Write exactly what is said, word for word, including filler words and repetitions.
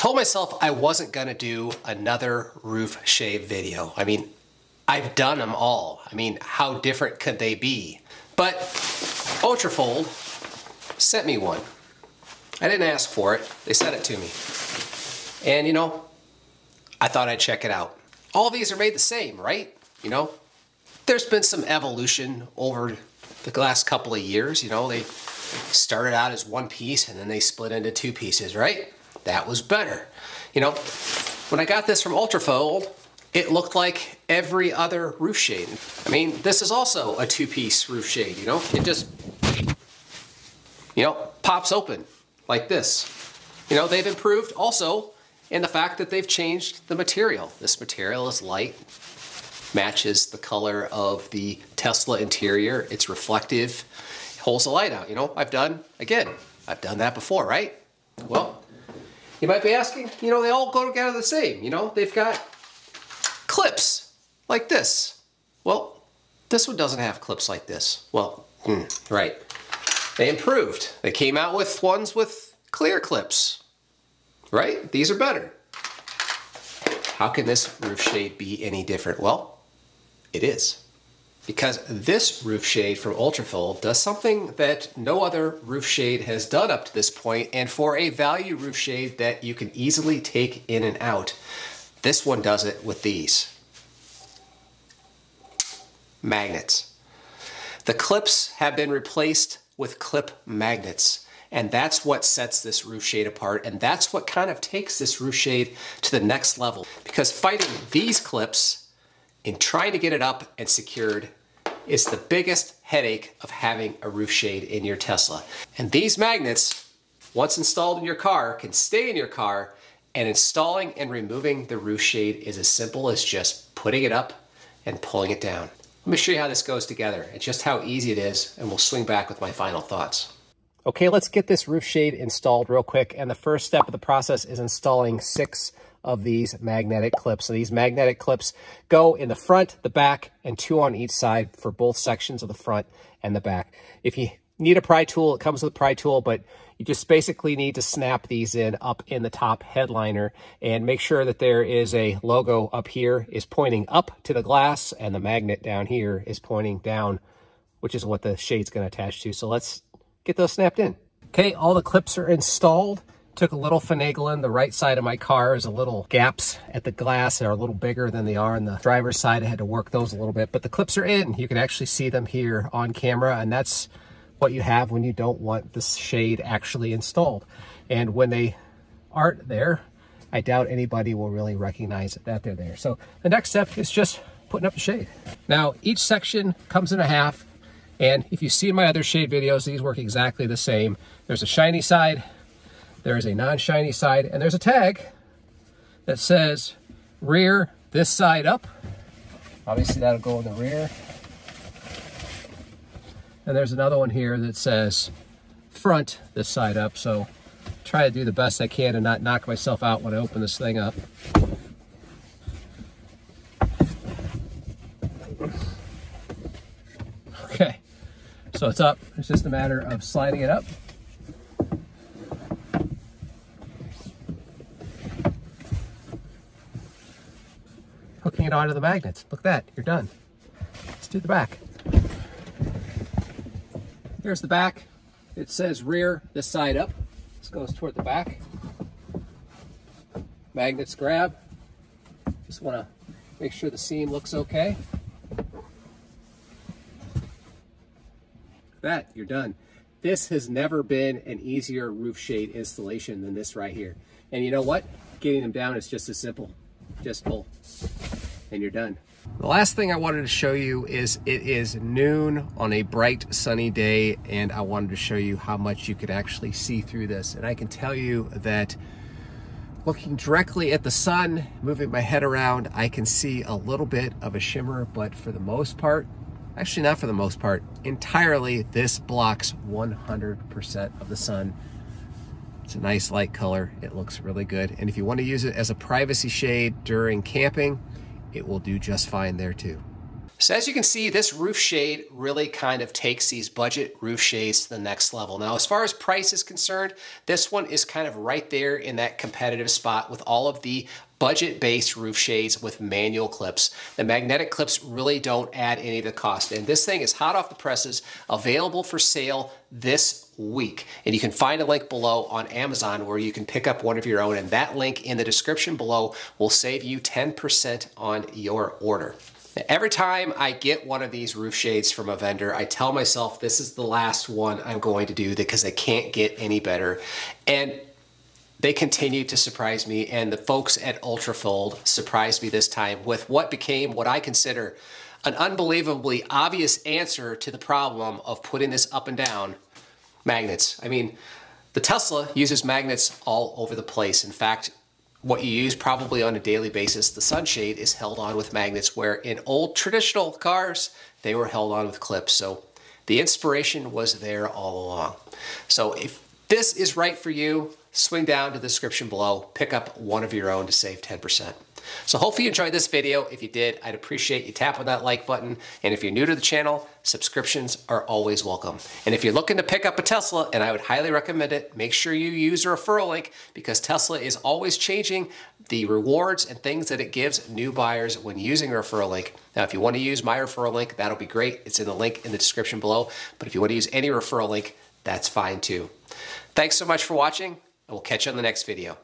told myself I wasn't gonna do another roof shave video. I mean, I've done them all. I mean, how different could they be? But Otrifowd sent me one. I didn't ask for it, they sent it to me. And you know, I thought I'd check it out. All these are made the same, right? You know, there's been some evolution over the last couple of years. You know, they started out as one piece and then they split into two pieces, right? That was better. You know, when I got this from Otrifowd, it looked like every other roof shade. I mean, this is also a two-piece roof shade, you know? It just, you know, pops open like this. You know, they've improved also in the fact that they've changed the material. This material is light, matches the color of the Tesla interior. It's reflective, holds the light out. You know, I've done, again, I've done that before, right? Well, you might be asking, you know, they all go together the same. You know, they've got clips like this. Well, this one doesn't have clips like this. Well, mm, right. They improved. They came out with ones with clear clips, right? These are better. How can this roof shade be any different? Well, it is. Because this roof shade from Otrifowd does something that no other roof shade has done up to this point, and for a value roof shade that you can easily take in and out. This one does it with these magnets. The clips have been replaced with clip magnets, and that's what sets this roof shade apart, and that's what kind of takes this roof shade to the next level. Because fighting these clips and trying to get it up and secured is the biggest headache of having a roof shade in your Tesla. And these magnets, once installed in your car, can stay in your car, and installing and removing the roof shade is as simple as just putting it up and pulling it down. Let me show you how this goes together and just how easy it is, and we'll swing back with my final thoughts. Okay, let's get this roof shade installed real quick, and the first step of the process is installing six of these magnetic clips. So these magnetic clips go in the front, the back, and two on each side for both sections of the front and the back. If you need a pry tool, it comes with a pry tool, but you just basically need to snap these in up in the top headliner and make sure that there is a logo up here is pointing up to the glass and the magnet down here is pointing down, which is what the shade's going to attach to. So let's get those snapped in. Okay, all the clips are installed. Took a little finagling. The right side of my car is a little gaps at the glass are a little bigger than they are on the driver's side. I had to work those a little bit, but the clips are in. You can actually see them here on camera, and that's what you have when you don't want the shade actually installed. And when they aren't there, I doubt anybody will really recognize that they're there. So the next step is just putting up the shade. Now, each section comes in a half. And if you've seen my other shade videos, these work exactly the same. There's a shiny side, there is a non-shiny side, and there's a tag that says rear this side up. Obviously that'll go in the rear. And there's another one here that says front this side up. So try to do the best I can and not knock myself out when I open this thing up. Okay. So it's up, it's just a matter of sliding it up. Hooking it onto the magnets. Look at that, you're done. Let's do the back. Here's the back. It says rear this side up. This goes toward the back. Magnets grab. Just want to make sure the seam looks okay. That, you're done. This has never been an easier roof shade installation than this right here. And you know what? Getting them down is just as simple. Just pull and you're done. The last thing I wanted to show you is it is noon on a bright sunny day, and I wanted to show you how much you could actually see through this. And I can tell you that looking directly at the sun, moving my head around, I can see a little bit of a shimmer, but for the most part, actually not for the most part, entirely this blocks one hundred percent of the sun. It's a nice light color. It looks really good. And if you want to use it as a privacy shade during camping, it will do just fine there too. So as you can see, this roof shade really kind of takes these budget roof shades to the next level. Now, as far as price is concerned, this one is kind of right there in that competitive spot with all of the budget-based roof shades with manual clips. The magnetic clips really don't add any of the cost. And this thing is hot off the presses, available for sale this week. And you can find a link below on Amazon where you can pick up one of your own. And that link in the description below will save you ten percent on your order. Every time I get one of these roof shades from a vendor, I tell myself this is the last one I'm going to do because I can't get any better. And they continue to surprise me, and the folks at Otrifowd surprised me this time with what became what I consider an unbelievably obvious answer to the problem of putting this up and down: magnets. I mean, the Tesla uses magnets all over the place. In fact, what you use probably on a daily basis, the sunshade is held on with magnets, where in old traditional cars, they were held on with clips. So the inspiration was there all along. So if this is right for you, swing down to the description below, pick up one of your own to save ten percent. So hopefully you enjoyed this video. If you did, I'd appreciate you tapping that like button. And if you're new to the channel, subscriptions are always welcome. And if you're looking to pick up a Tesla, and I would highly recommend it, make sure you use a referral link, because Tesla is always changing the rewards and things that it gives new buyers when using a referral link. Now, if you want to use my referral link, that'll be great. It's in the link in the description below. But if you want to use any referral link, that's fine too. Thanks so much for watching, and we'll catch you on the next video.